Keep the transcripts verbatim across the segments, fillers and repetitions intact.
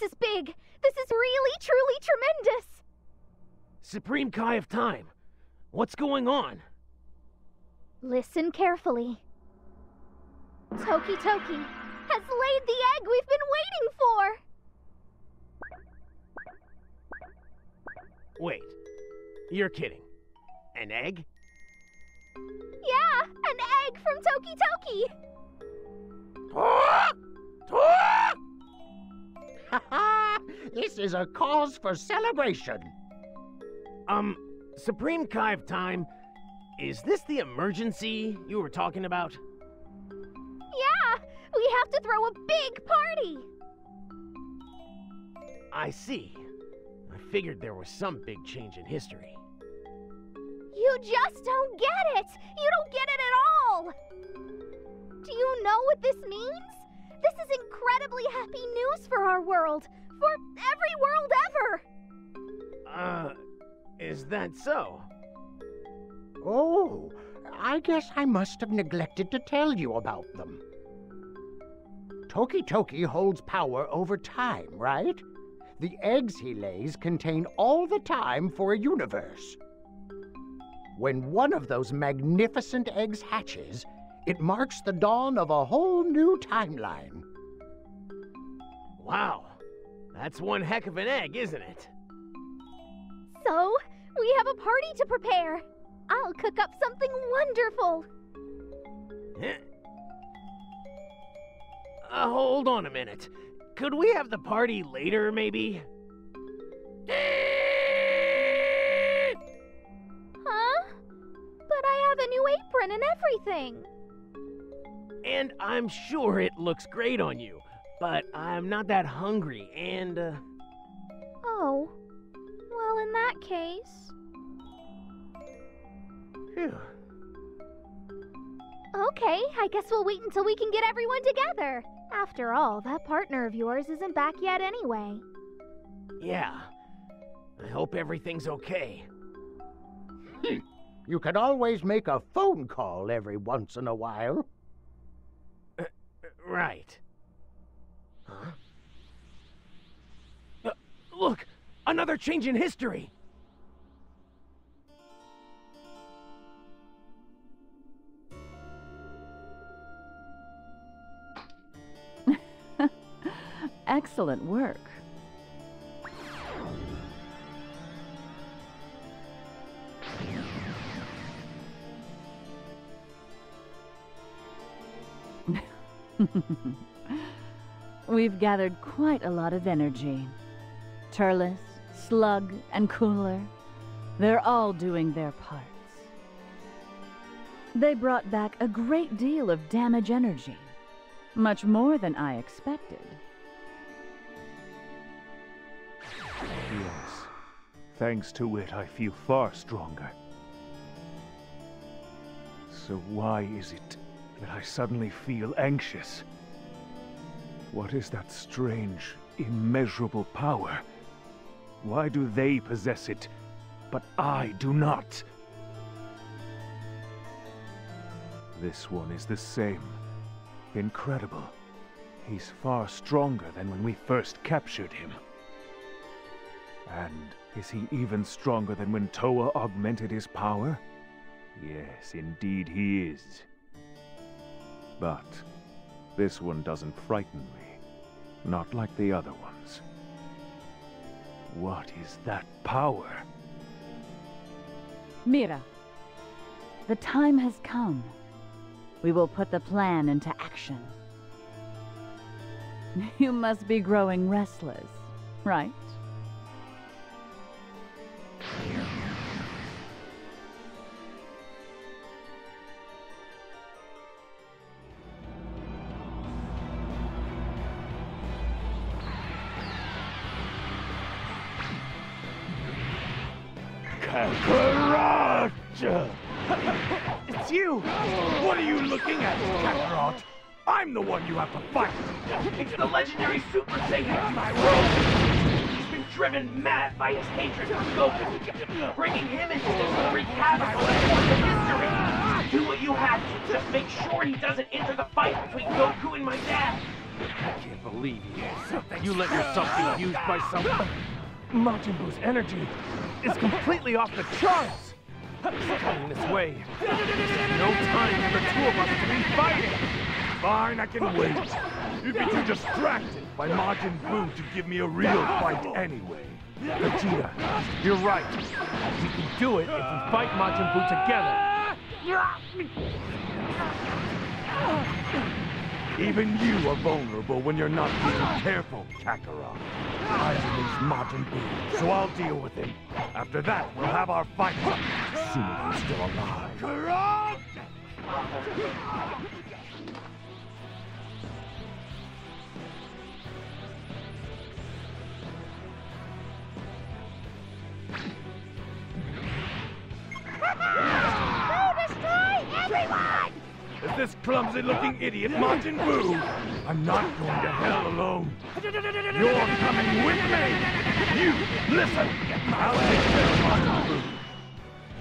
This is big! This is really, truly tremendous! Supreme Kai of Time, what's going on? Listen carefully. Toki Toki has laid the egg we've been waiting for! Wait, you're kidding. An egg? Yeah, an egg from Toki Toki! Towa! Towa! Ha ha! This is a cause for celebration! Um, Supreme Kai of Time, is this the emergency you were talking about? Yeah! We have to throw a big party! I see. I figured there was some big change in history. You just don't get it! You don't get it at all! Do you know what this means? This is incredibly happy news for our world! For every world ever! Uh, is that so? Oh, I guess I must have neglected to tell you about them. Toki Toki holds power over time, right? The eggs he lays contain all the time for a universe. When one of those magnificent eggs hatches, it marks the dawn of a whole new timeline. Wow, that's one heck of an egg, isn't it? So, we have a party to prepare. I'll cook up something wonderful. Uh, hold on a minute. Could we have the party later, maybe? Huh? But I have a new apron and everything. And I'm sure it looks great on you, but I'm not that hungry and, uh... Oh, well in that case... Phew. Okay, I guess we'll wait until we can get everyone together. After all, that partner of yours isn't back yet anyway. Yeah, I hope everything's okay. You can always make a phone call every once in a while. Uh, right. Huh? Uh, look, another change in history! Excellent work. We've gathered quite a lot of energy. Turles, Slug, and Cooler, they're all doing their parts. They brought back a great deal of damage energy, much more than I expected. Yes. Thanks to it, I feel far stronger. So why is it that I suddenly feel anxious? What is that strange, immeasurable power? Why do they possess it, but I do not? This one is the same. Incredible. He's far stronger than when we first captured him. And is he even stronger than when Towa augmented his power? Yes, indeed he is. But this one doesn't frighten me, not like the other ones. What is that power? Mira, the time has come. We will put the plan into action. You must be growing restless, right? Kakarot! It's you! What are you looking at, Kakarot? I'm the one you have to fight! It's the legendary Super Saiyan of my world! He's been driven mad by his hatred for Goku, bringing him into this freak havoc of history! Do what you have to to make sure he doesn't enter the fight between Goku and my dad! I can't believe believe you. You let yourself be used by someone. Majin Buu's energy is completely off the charts. Coming this way. No time for the two of us to be fighting. Fine, I can wait. You'd be too distracted by Majin Buu to give me a real fight anyway. Vegeta, you're right. We can do it if we fight Majin Buu together. Even you are vulnerable when you're not being careful, Kakarot. I release Majin Buu, so I'll deal with him. After that, we'll have our fight. Assuming I'm still alive. Kakarot! Go destroy everyone! Is this clumsy-looking idiot Majin Buu? I'm not going to hell alone. You're coming with me. You listen. I'll take care of Majin Buu.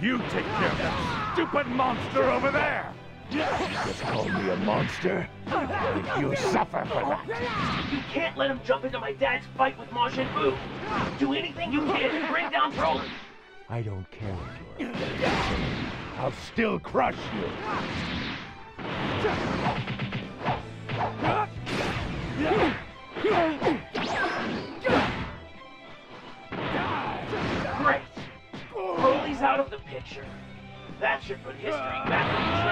You take care of that stupid monster over there. Just call me a monster, and you suffer for that. You can't let him jump into my dad's fight with Majin Buu. Do anything you can to bring down Trunks. I don't care if you're I'll still crush you. Great. Broly's out of the picture. That should put history back on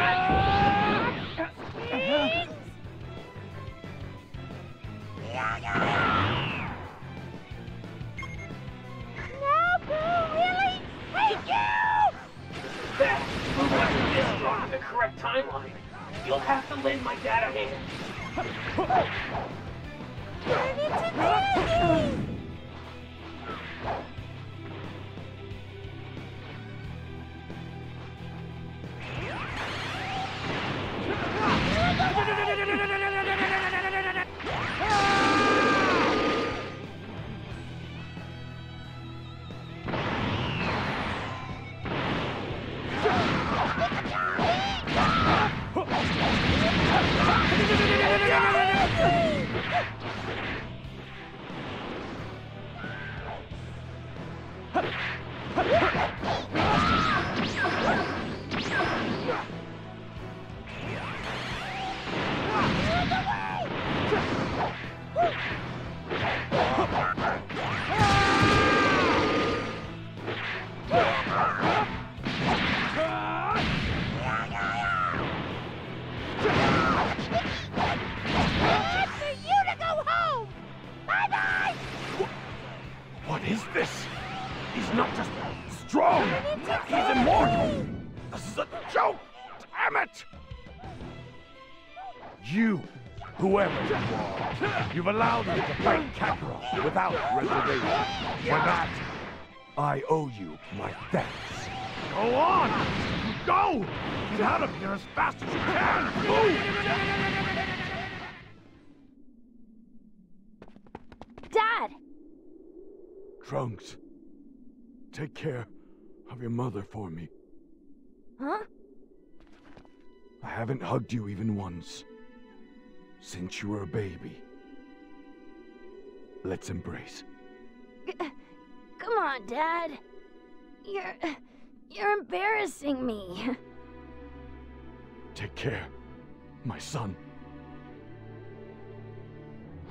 track. No, Boo, really? Thank you! That Boo wasn't this strong in the correct timeline. You'll have to lend my dad a hand. Turn into candy! You've allowed me to fight Kakarot without reservation. For that, I owe you my thanks. Go on! Go! Get out of here as fast as you can! Move! Dad! Trunks, take care of your mother for me. Huh? I haven't hugged you even once. Since you were a baby. Let's embrace. Come on, Dad. You're... you're embarrassing me. Take care, my son.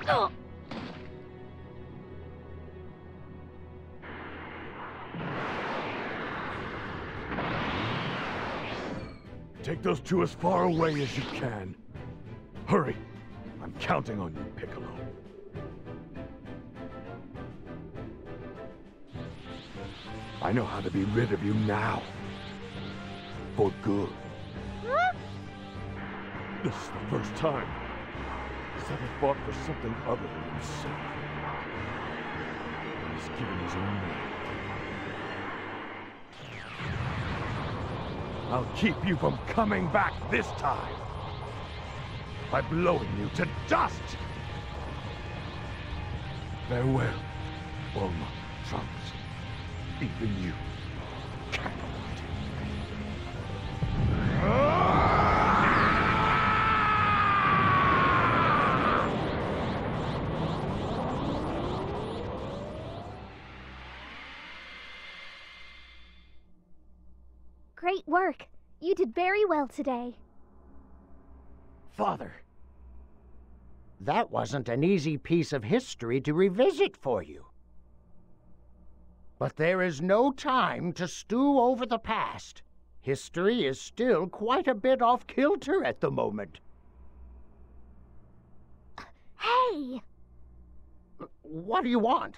Oh. Take those two as far away as you can. Hurry. I'm counting on you, Piccolo. I know how to be rid of you now. For good. Huh? This is the first time he's ever fought for something other than himself. He's given his own name. I'll keep you from coming back this time. By blowing you to dust! Farewell, Bulma, Trunks, even you. Great work. You did very well today. Father, that wasn't an easy piece of history to revisit for you. But there is no time to stew over the past. History is still quite a bit off kilter at the moment. Hey! What do you want?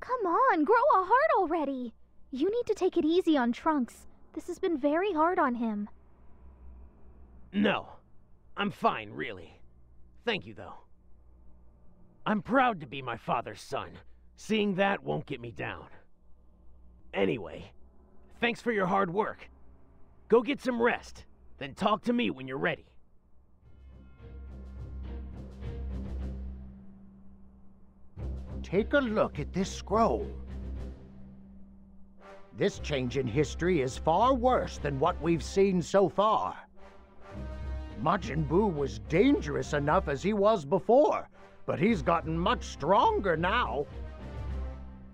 Come on, grow a heart already! You need to take it easy on Trunks. This has been very hard on him. No. I'm fine, really. Thank you, though. I'm proud to be my father's son. Seeing that won't get me down. Anyway, thanks for your hard work. Go get some rest, then talk to me when you're ready. Take a look at this scroll. This change in history is far worse than what we've seen so far. Majin Buu was dangerous enough as he was before, but he's gotten much stronger now.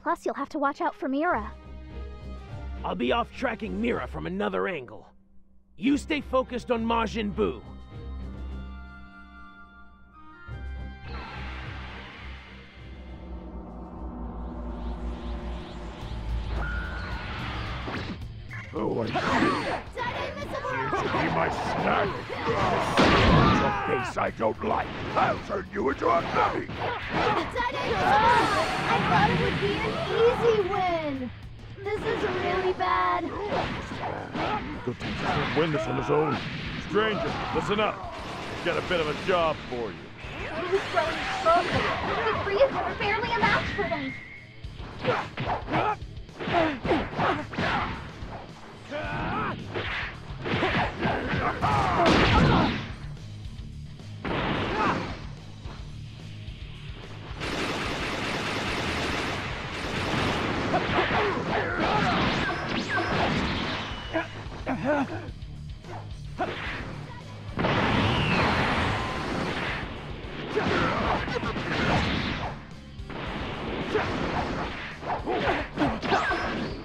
Plus, you'll have to watch out for Mira. I'll be off tracking Mira from another angle. You stay focused on Majin Buu. Who are you? Here to be my snack? This is a face I don't like. I'll turn you into a nugget. I thought it would be an easy win. This is really bad. Goku can't win this on his own. Stranger, listen up. I've got a bit of a job for you. He was growing stronger. The three of them were barely a match for them. Oh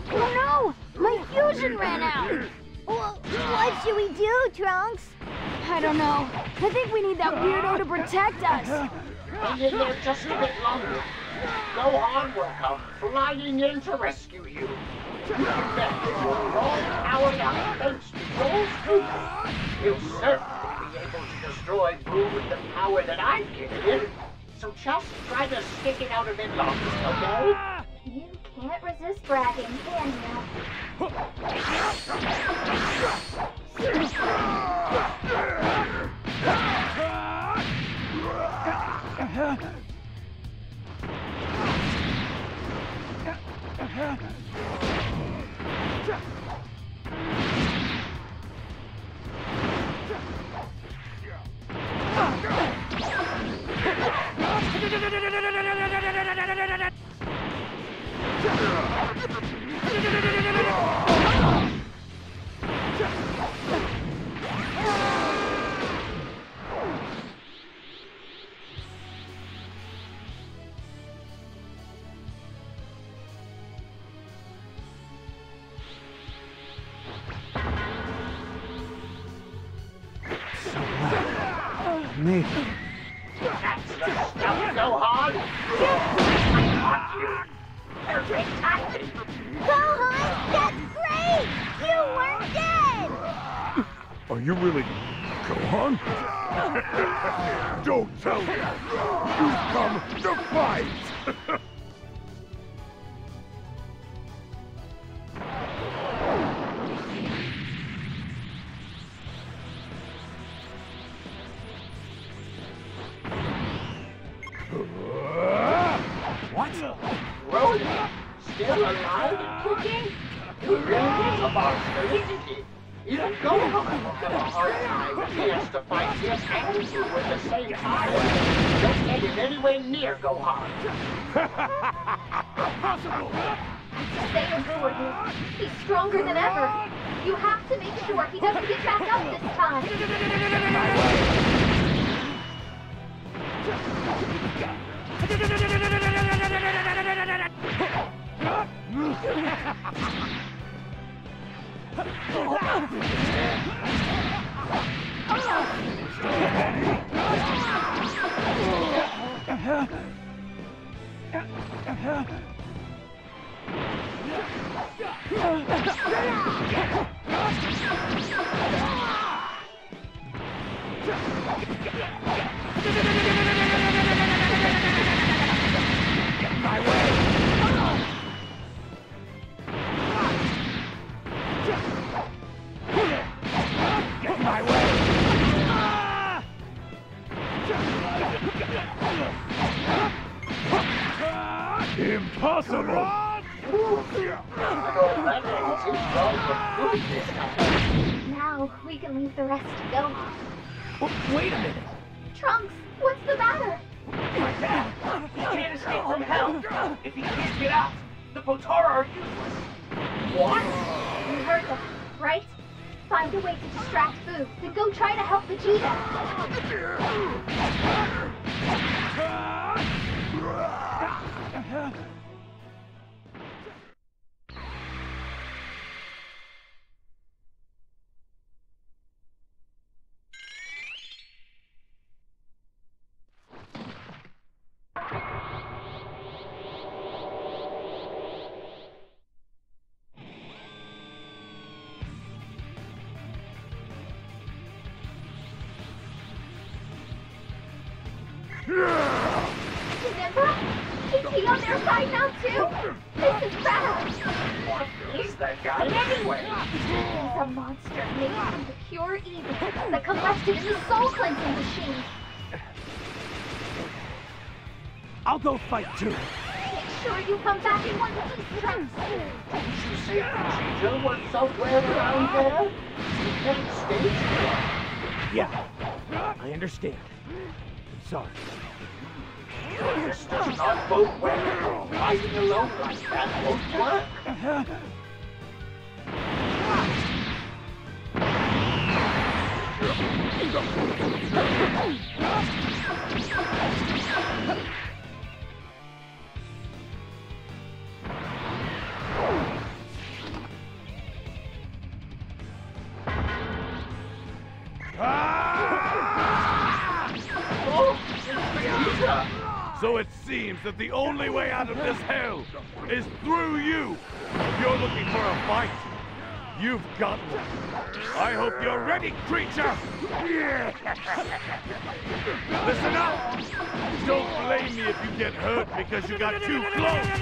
no! My fusion ran out! Well, what should we do, Trunks? I don't know. I think we need that weirdo to protect us. Hang in there just a bit longer. Gohan will come flying in to rescue you. You can bet that your all-powered up thanks to those troopers, he'll certainly be able to destroy Buu with the power that I've given him. So just try to stick it out a bit longer, okay? You can't resist bragging, can you? Maybe. That's the stuff, Gohan! I want you! Every time! Gohan, that's great! You were dead! Are you really... Gohan? Don't tell me! You've come to fight! He's stronger than ever. You have to make sure he doesn't get back up this time. Now we can leave the rest to go on. Wait a minute! Trunks, what's the matter? My dad! He can't escape from hell! If he can't get out, the Potara are useless! What? You heard them, right? Find a way to distract Boo, then go try to help Vegeta! Fight too. Make sure you come back in one piece, Trunks. Didn't you say Vegeta was somewhere around there? You can't stay here. Yeah, I understand. I'm sorry. You're stuck on both ways. Fighting alone like that won't work. Uh-huh. So it seems that the only way out of this hell is through you. If you're looking for a fight, you've got one. I hope you're ready, creature! Listen up! Don't blame me if you get hurt because you got too close!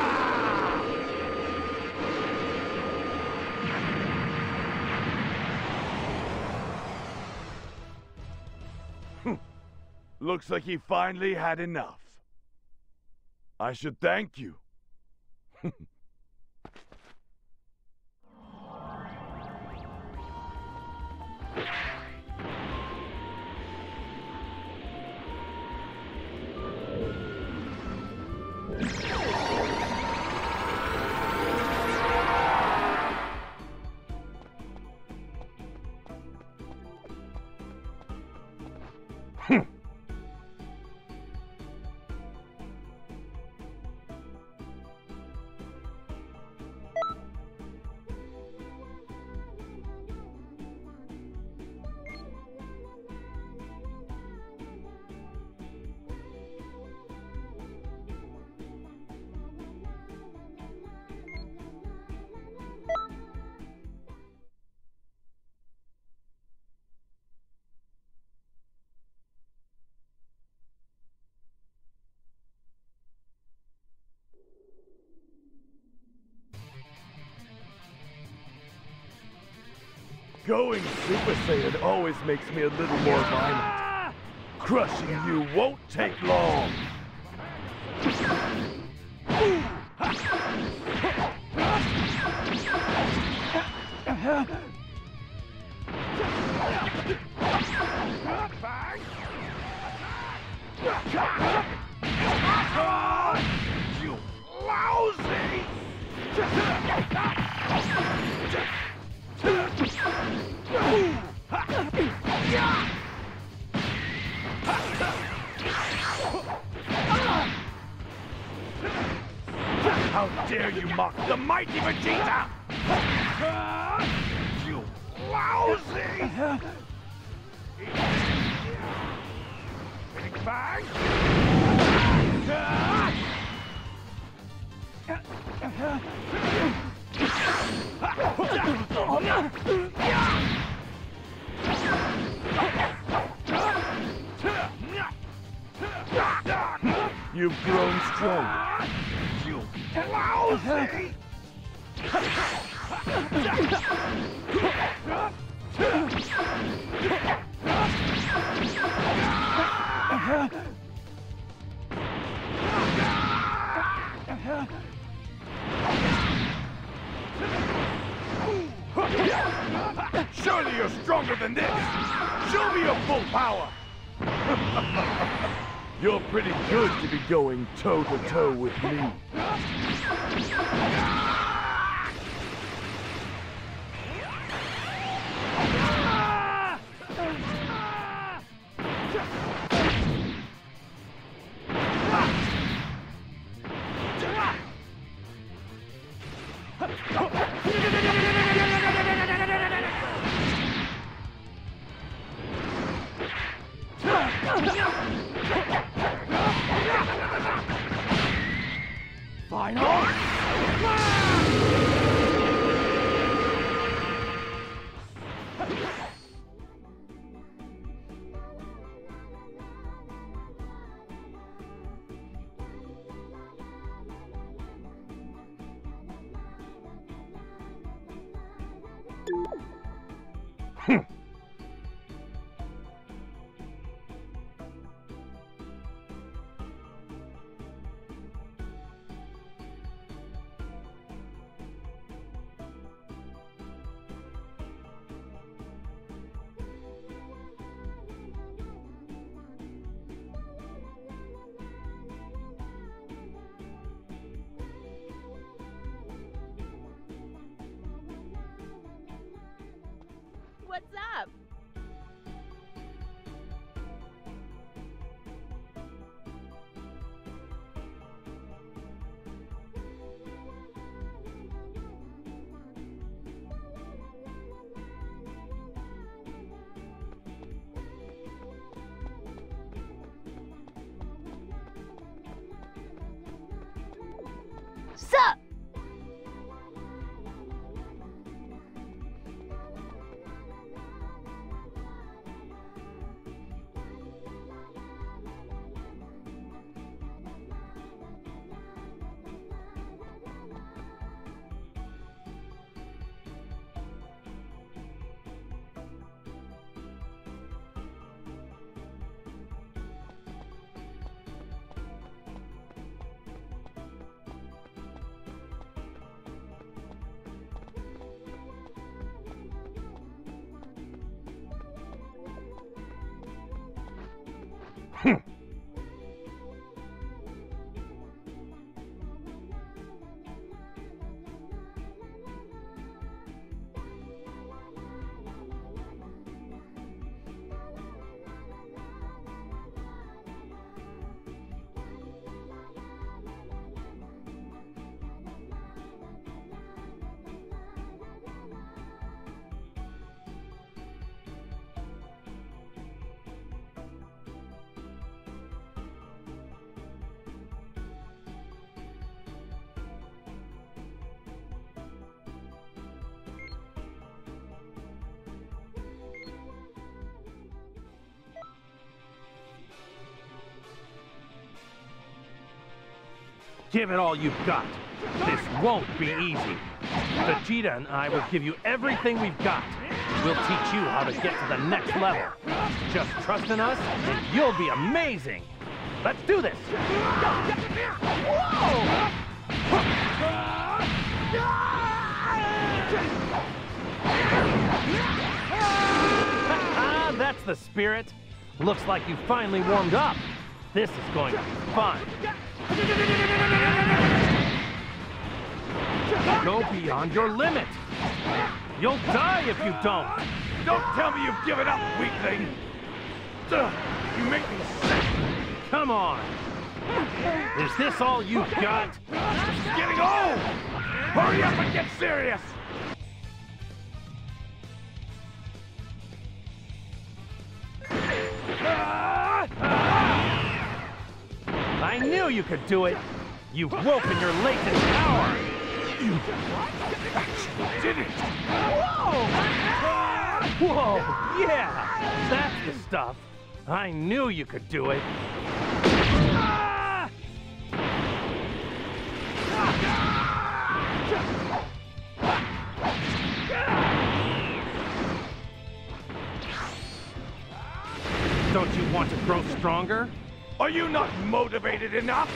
Looks like he finally had enough. I should thank you. Going Super Saiyan always makes me a little more violent. Crushing you won't take long. You lousy! Ha! you mock the mighty Vegeta! You lousy! Big bang! You've grown strong. You lousy! Surely you're stronger than this! Show me your full power! You're pretty good to be going toe-to-toe with me. What's up? Sup? Give it all you've got. This won't be easy. Vegeta and I will give you everything we've got. We'll teach you how to get to the next level. Just trust in us, and you'll be amazing. Let's do this. Whoa! That's the spirit. Looks like you finally warmed up. This is going to be fun. Go beyond your limit. You'll die if you don't. Don't tell me you've given up, weakling. You make me sick. Come on. Is this all you've got? It's getting old! Hurry up and get serious! I knew you could do it! You've woken your latent power! You actually did it! Whoa! Whoa! Yeah! That's the stuff! I knew you could do it! Don't you want to grow stronger? Are you not motivated enough?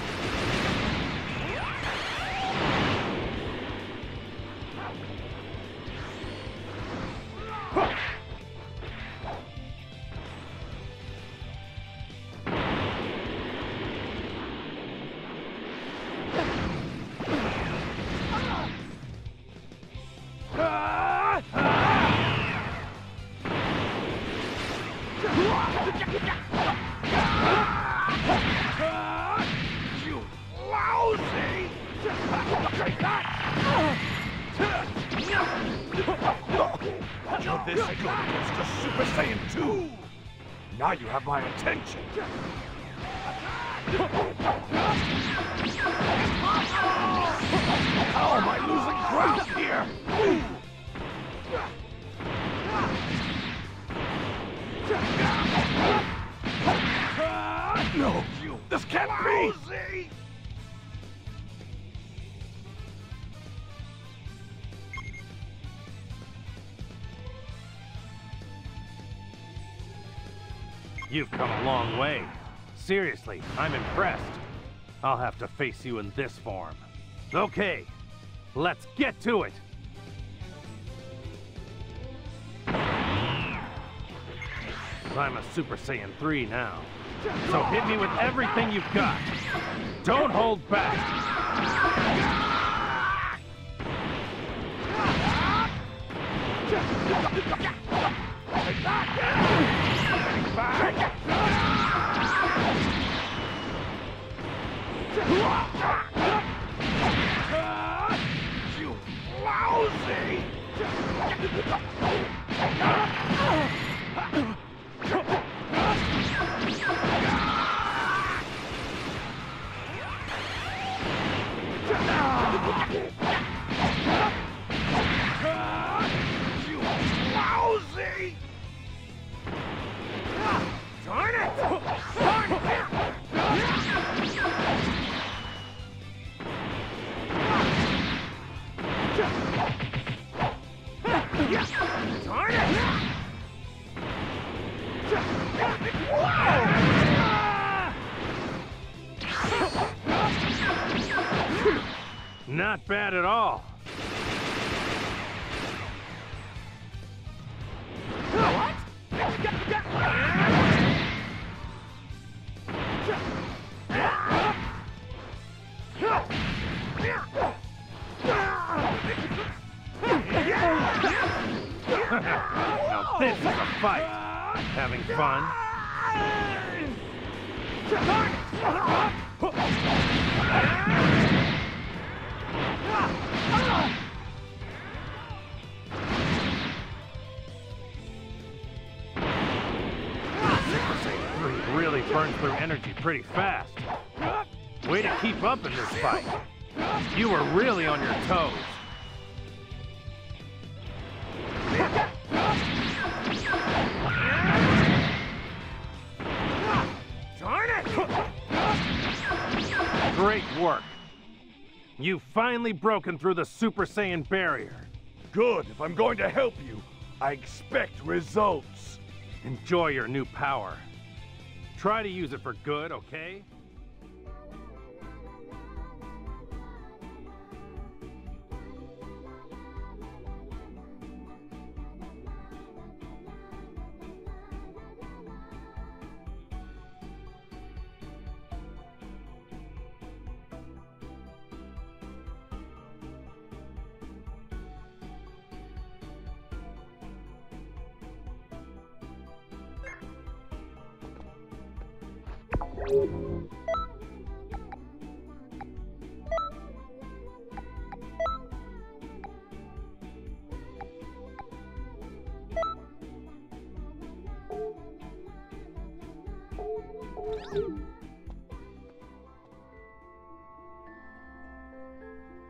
Now you have my attention! How am I losing ground here? No! This can't be! You've come a long way. Seriously, I'm impressed. I'll have to face you in this form. Okay, let's get to it! I'm a Super Saiyan three now, so hit me with everything you've got. Don't hold back! You lousy! You lousy! Darn it! Darn it! Darn it! Not bad at all. Now this is a fight. Having fun? Super Saiyan three really burns through energy pretty fast. Way to keep up in this fight. You were really on your toes. Great work. You've finally broken through the Super Saiyan barrier. Good. If I'm going to help you, I expect results. Enjoy your new power. Try to use it for good, okay?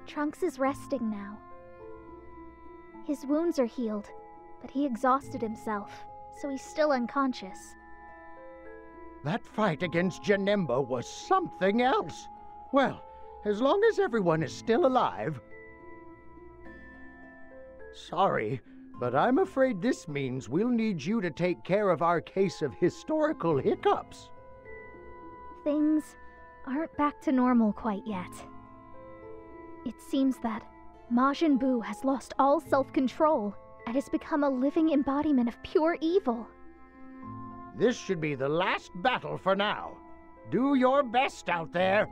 Trunks is resting now. His wounds are healed, but he exhausted himself, so he's still unconscious. That fight against Janemba was something else. Well, as long as everyone is still alive. Sorry, but I'm afraid this means we'll need you to take care of our case of historical hiccups. Things aren't back to normal quite yet. It seems that Majin Buu has lost all self-control and has become a living embodiment of pure evil. This should be the last battle for now. Do your best out there.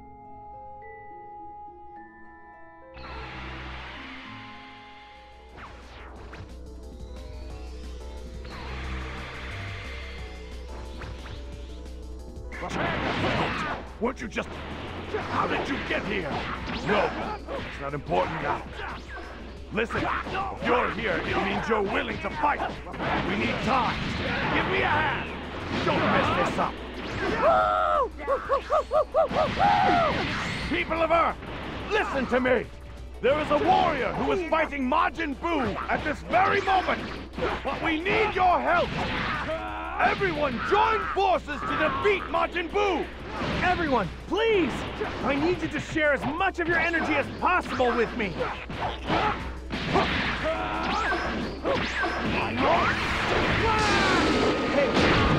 Weren't you just... How did you get here? No, it's not important now. Listen, if you're here, it means you're willing to fight. We need time. Give me a hand. Don't mess this up. People of Earth, listen to me. There is a warrior who is fighting Majin Buu at this very moment. But we need your help. Everyone, join forces to defeat Majin Buu! Everyone, please! I need you to share as much of your energy as possible with me! Hey,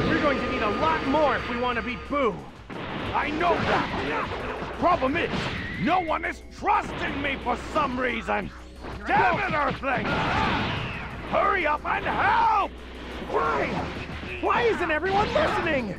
we're going to need a lot more if we want to beat Buu! I know that! Problem is, no one is trusting me for some reason! Damn it, Earthlings! Hurry up and help! Why? Why isn't everyone listening?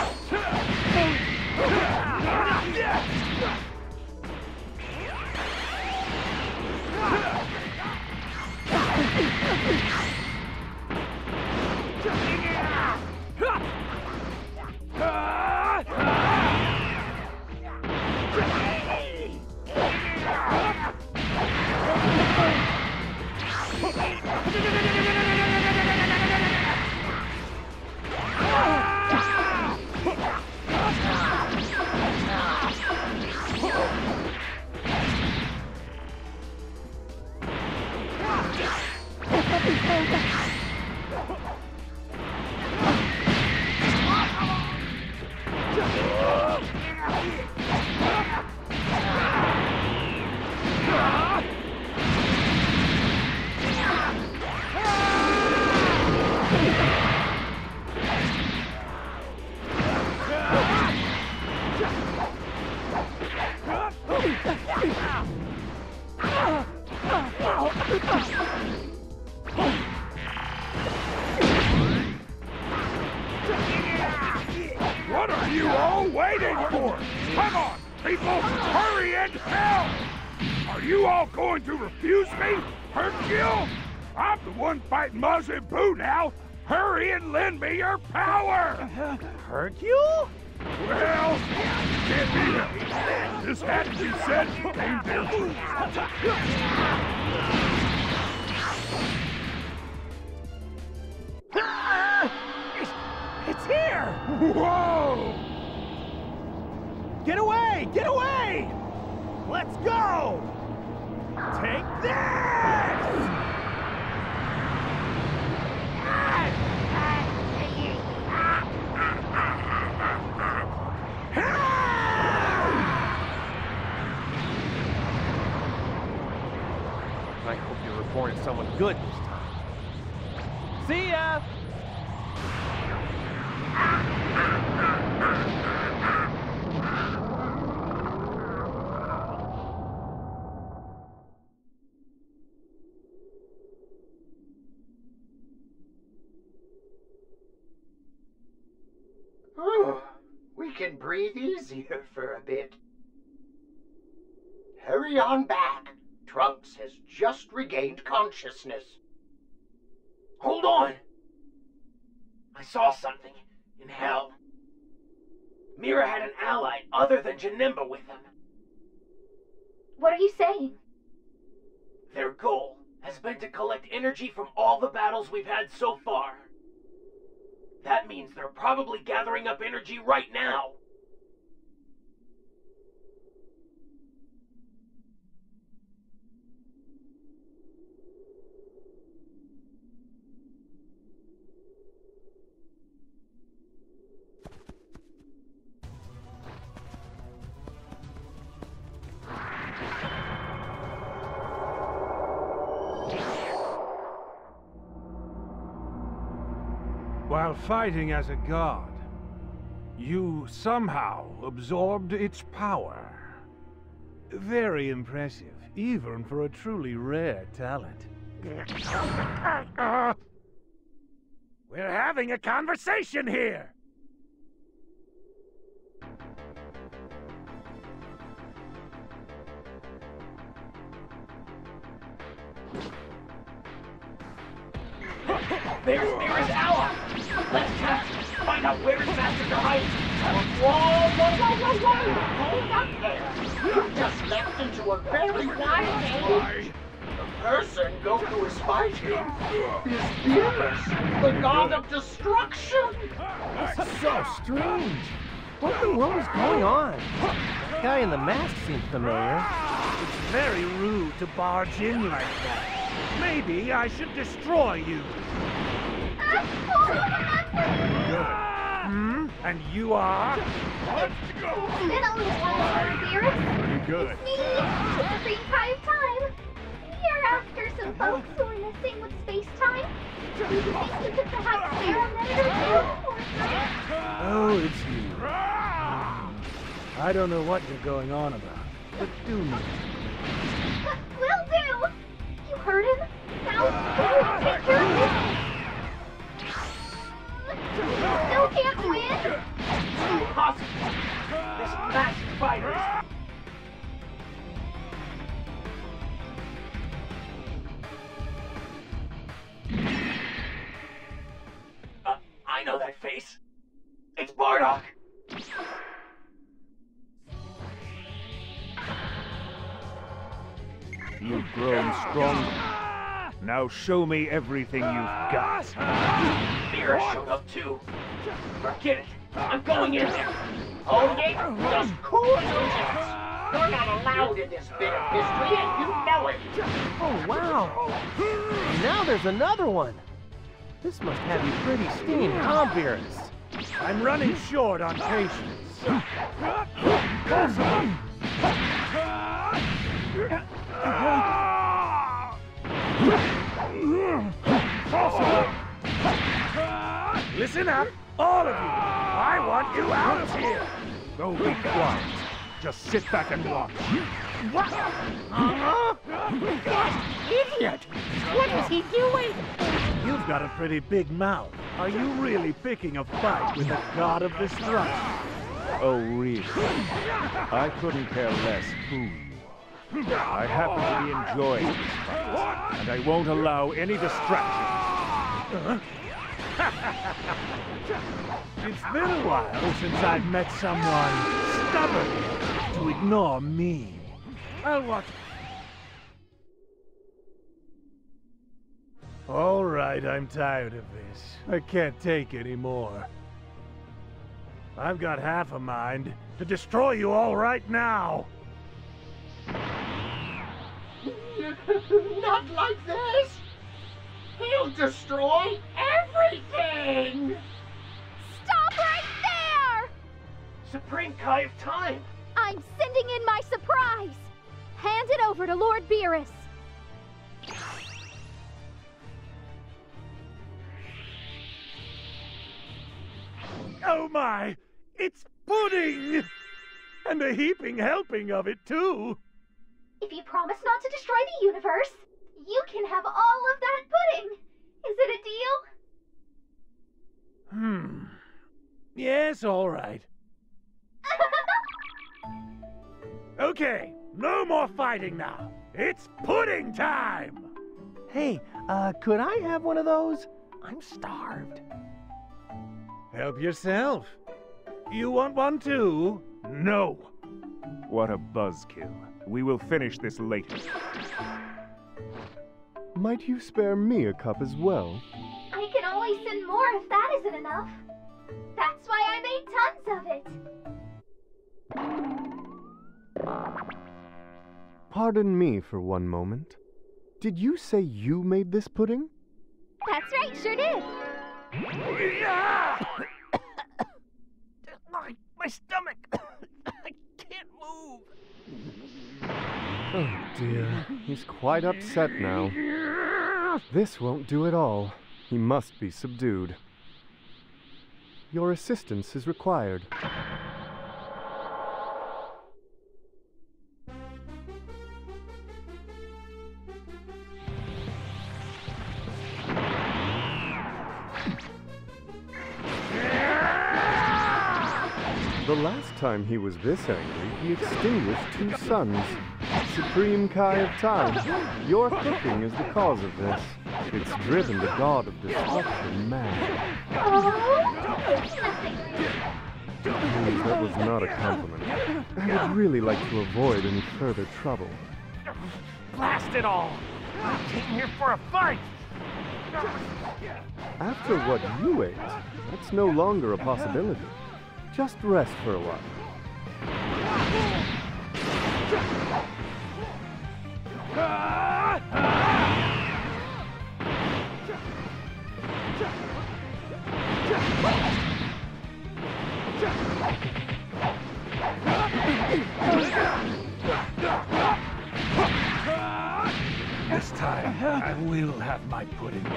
Breathe easier for a bit. Hurry on back. Trunks has just regained consciousness. Hold on! I saw something in hell. Mira had an ally other than Janemba with them. What are you saying? Their goal has been to collect energy from all the battles we've had so far. That means they're probably gathering up energy right now. While fighting as a god, you somehow absorbed its power. Very impressive, even for a truly rare talent. uh, we're having a conversation here! There's Mira's ally! Let's catch it! Find out where his master hides! Whoa, whoa, whoa, whoa, whoa! Hold up there! You've just leapt into a very wide game! The person Goku is fighting is Beerus, the god of destruction! This is so strange! What in the world is going on? That guy in the mask seems familiar. It's very rude to barge in like that. Maybe I should destroy you. Hmm? And you are? Let's go! It only one Beerus. Pretty good. It's me, Supreme Kai of Time. You're after some folks who are messing with space-time. Do you think you could perhaps share a minute or two? Oh, it's you. I don't know what you're going on about, but do me. Will do! You heard him? Now, take care of him! Still can't win? Too possible! This masked fighter is... Uh, I know that face. It's Bardock! You've grown stronger. Now show me everything you've got. Mira showed up too. Forget it. I'm going in there. Hold it. Just cool your jets. You're not allowed in this bit of history, and you know it. Oh, wow. Now there's another one. This must have you pretty steamed, huh, Beerus? I'm running short on patience. Listen up, all of you! I want you out of here! Go be quiet. Just sit back and watch. What? Uh-huh. Idiot! What is he doing? You've got a pretty big mouth. Are you really picking a fight with the god of destruction? Oh, really? I couldn't care less who. I happen to be enjoying this fight, and I won't allow any distractions. Uh-huh. It's been a while since I've met someone stubborn to ignore me. I'll watch. All right, I'm tired of this. I can't take any more. I've got half a mind to destroy you all right now. Not like this! He'll destroy everything! Stop right there! Supreme Kai of Time! I'm sending in my surprise! Hand it over to Lord Beerus! Oh my! It's pudding! And a heaping helping of it, too! If you promise not to destroy the universe, you can have all of that pudding! Is it a deal? Hmm... Yes, all right. Okay, no more fighting now! It's pudding time! Hey, uh, could I have one of those? I'm starved. Help yourself. You want one too? No. What a buzzkill. We will finish this later. Might you spare me a cup as well? I can always send more if that isn't enough. That's why I made tons of it. Pardon me for one moment. Did you say you made this pudding? That's right, sure did. my, my stomach. I can't move. Oh dear, he's quite upset now. This won't do at all. He must be subdued. Your assistance is required. The last time he was this angry, he extinguished two suns. Supreme Kai of Time, your thinking is the cause of this. It's driven the god of destruction mad. That was not a compliment. I would really like to avoid any further trouble. Blast it all! I came here for a fight! After what you ate, that's no longer a possibility. Just rest for a while. This time, I will have my pudding. This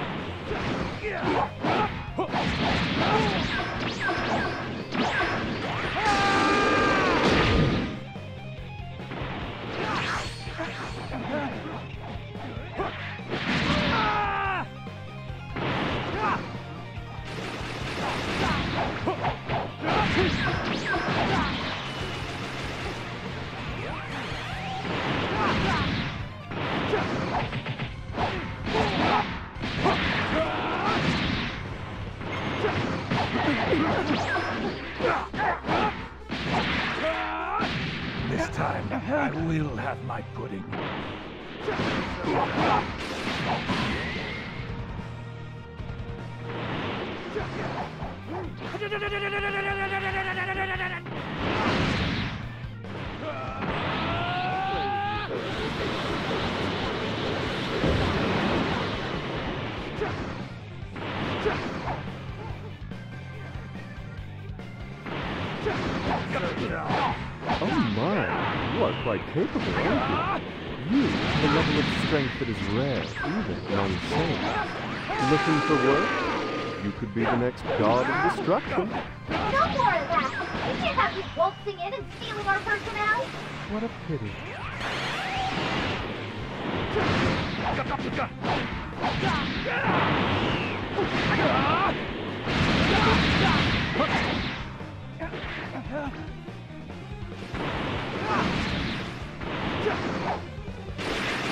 time, I will have my pudding. Oh my, you are quite capable, aren't you? You have a level of strength that is rare, even among souls. Looking for work? You could be the next god of destruction. No more of that! We can't have you waltzing in and stealing our personnel! What a pity.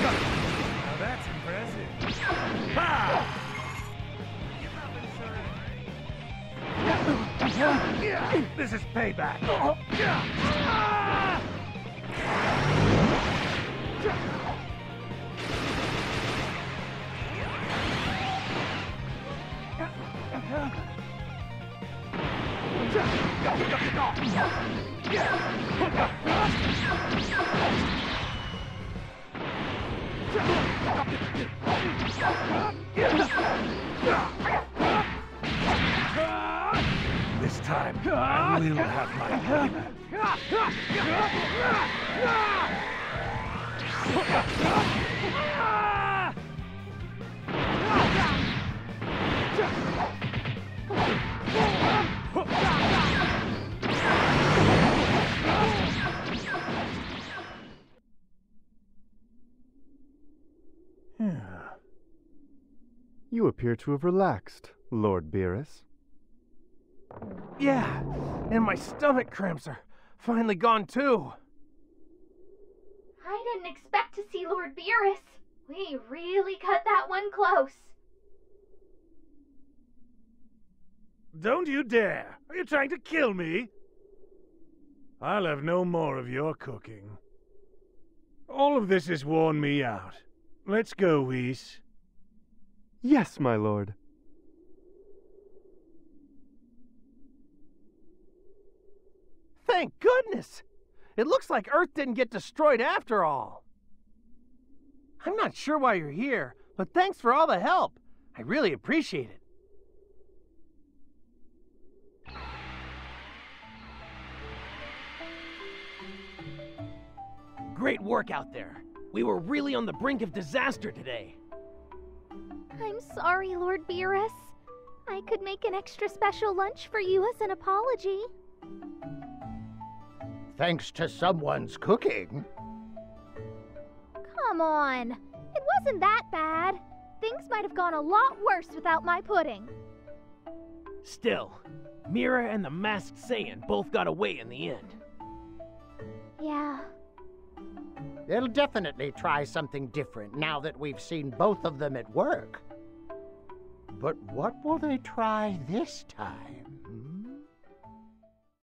Now that's impressive. Ha! This is payback. This time, I will have my You appear to have relaxed, Lord Beerus. Yeah, and my stomach cramps are finally gone too. I didn't expect to see Lord Beerus. We really cut that one close. Don't you dare! Are you trying to kill me? I'll have no more of your cooking. All of this has worn me out. Let's go, Whis. Yes, my lord. Thank goodness! It looks like Earth didn't get destroyed after all. I'm not sure why you're here, but thanks for all the help. I really appreciate it. Great work out there. We were really on the brink of disaster today. I'm sorry, Lord Beerus. I could make an extra special lunch for you as an apology. Thanks to someone's cooking. Come on. It wasn't that bad. Things might have gone a lot worse without my pudding. Still, Mira and the Masked Saiyan both got away in the end. Yeah. They'll definitely try something different now that we've seen both of them at work. But what will they try this time?